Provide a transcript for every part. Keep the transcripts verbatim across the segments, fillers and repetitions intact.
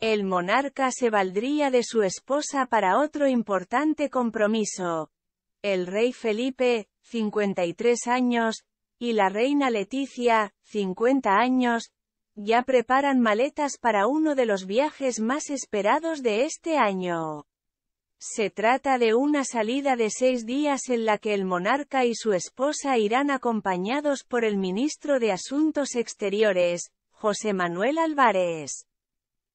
El monarca se valdría de su esposa para otro importante compromiso. El rey Felipe, cincuenta y tres años, y la reina Letizia, cincuenta años, ya preparan maletas para uno de los viajes más esperados de este año. Se trata de una salida de seis días en la que el monarca y su esposa irán acompañados por el ministro de Asuntos Exteriores, José Manuel Albares.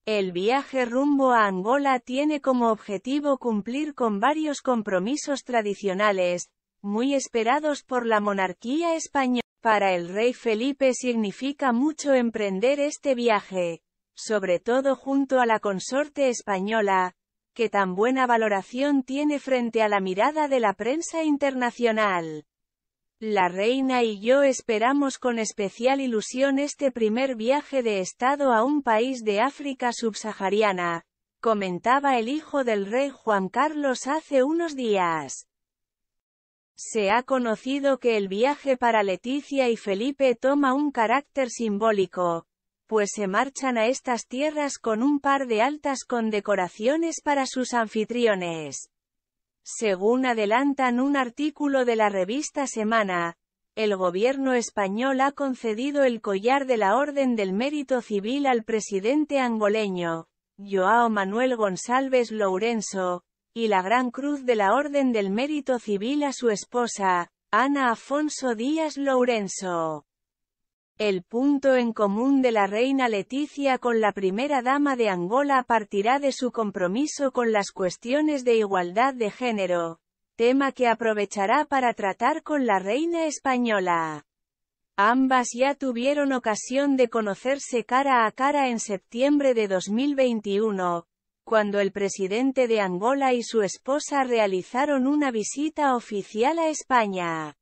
El viaje rumbo a Angola tiene como objetivo cumplir con varios compromisos tradicionales, muy esperados por la monarquía española. Para el rey Felipe significa mucho emprender este viaje, sobre todo junto a la consorte española, que tan buena valoración tiene frente a la mirada de la prensa internacional. La reina y yo esperamos con especial ilusión este primer viaje de Estado a un país de África subsahariana, comentaba el hijo del rey Juan Carlos hace unos días. Se ha conocido que el viaje para Letizia y Felipe toma un carácter simbólico, pues se marchan a estas tierras con un par de altas condecoraciones para sus anfitriones. Según adelantan un artículo de la revista Semana, el gobierno español ha concedido el collar de la Orden del Mérito Civil al presidente angoleño, João Manuel Gonçalves Lourenço, y la Gran Cruz de la Orden del Mérito Civil a su esposa, Ana Afonso Dias Lourenço. El punto en común de la reina Letizia con la primera dama de Angola partirá de su compromiso con las cuestiones de igualdad de género, tema que aprovechará para tratar con la reina española. Ambas ya tuvieron ocasión de conocerse cara a cara en septiembre de dos mil veintiuno, cuando el presidente de Angola y su esposa realizaron una visita oficial a España.